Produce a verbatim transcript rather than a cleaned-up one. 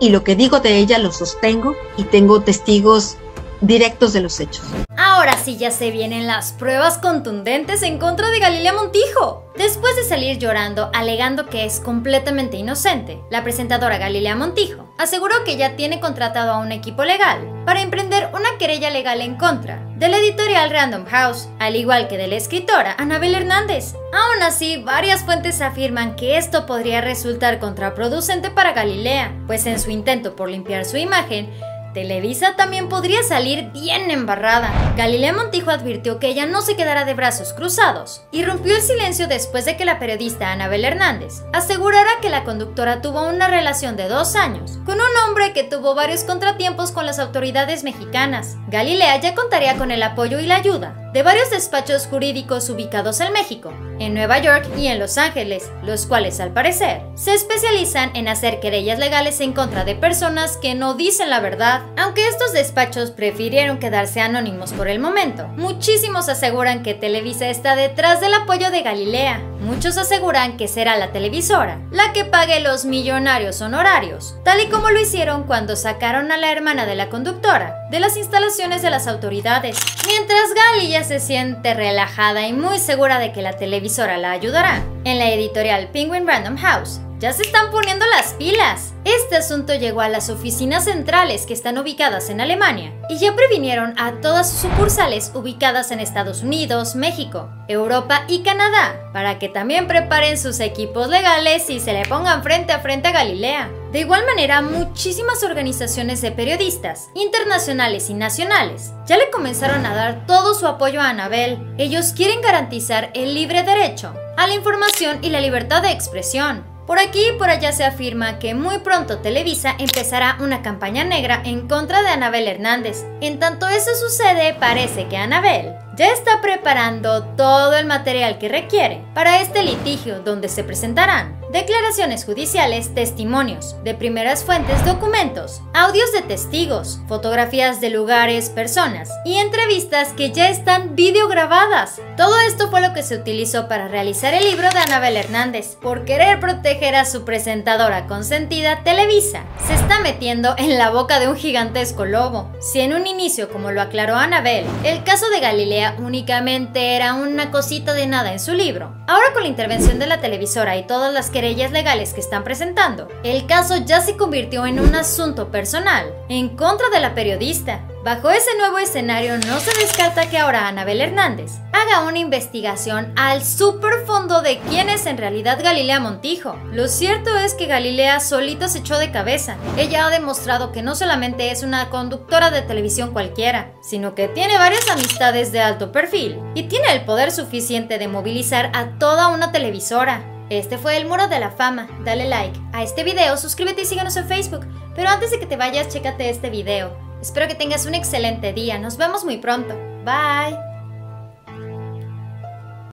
y lo que digo de ella lo sostengo y tengo testigos directos de los hechos. Ahora sí ya se vienen las pruebas contundentes en contra de Galilea Montijo. Después de salir llorando, alegando que es completamente inocente, la presentadora Galilea Montijo aseguró que ya tiene contratado a un equipo legal para emprender una querella legal en contra de la editorial Random House, al igual que de la escritora Anabel Hernández. Aún así, varias fuentes afirman que esto podría resultar contraproducente para Galilea, pues en su intento por limpiar su imagen, Televisa también podría salir bien embarrada. Galilea Montijo advirtió que ella no se quedará de brazos cruzados y rompió el silencio después de que la periodista Anabel Hernández asegurara que la conductora tuvo una relación de dos años con un hombre que tuvo varios contratiempos con las autoridades mexicanas. Galilea ya contaría con el apoyo y la ayuda de varios despachos jurídicos ubicados en México, en Nueva York y en Los Ángeles, los cuales al parecer se especializan en hacer querellas legales en contra de personas que no dicen la verdad. Aunque estos despachos prefirieron quedarse anónimos por el momento, muchísimos aseguran que Televisa está detrás del apoyo de Galilea. Muchos aseguran que será la televisora la que pague los millonarios honorarios, tal y como lo hicieron cuando sacaron a la hermana de la conductora de las instalaciones de las autoridades. Mientras Gali ya se siente relajada y muy segura de que la televisora la ayudará, en la editorial Penguin Random House ya se están poniendo las pilas. Este asunto llegó a las oficinas centrales que están ubicadas en Alemania y ya previnieron a todas sus sucursales ubicadas en Estados Unidos, México, Europa y Canadá para que también preparen sus equipos legales y se le pongan frente a frente a Galilea. De igual manera, muchísimas organizaciones de periodistas, internacionales y nacionales, ya le comenzaron a dar todo su apoyo a Anabel. Ellos quieren garantizar el libre derecho a la información y la libertad de expresión. Por aquí y por allá se afirma que muy pronto Televisa empezará una campaña negra en contra de Anabel Hernández. En tanto eso sucede, parece que Anabel ya está preparando todo el material que requiere para este litigio, donde se presentarán declaraciones judiciales, testimonios de primeras fuentes, documentos, audios de testigos, fotografías de lugares, personas y entrevistas que ya están videograbadas. Todo esto fue lo que se utilizó para realizar el libro de Anabel Hernández. Por querer proteger a su presentadora consentida, Televisa se está metiendo en la boca de un gigantesco lobo. Si en un inicio, como lo aclaró Anabel, el caso de Galilea únicamente era una cosita de nada en su libro, ahora con la intervención de la televisora y todas las querellas legales que están presentando, el caso ya se convirtió en un asunto personal en contra de la periodista. Bajo ese nuevo escenario, no se descarta que ahora Anabel Hernández haga una investigación al superfondo de quién es en realidad Galilea Montijo. Lo cierto es que Galilea solita se echó de cabeza. Ella ha demostrado que no solamente es una conductora de televisión cualquiera, sino que tiene varias amistades de alto perfil y tiene el poder suficiente de movilizar a toda una televisora. Este fue El Muro de la Fama. Dale like a este video, suscríbete y síganos en Facebook. Pero antes de que te vayas, chécate este video. Espero que tengas un excelente día. Nos vemos muy pronto. Bye.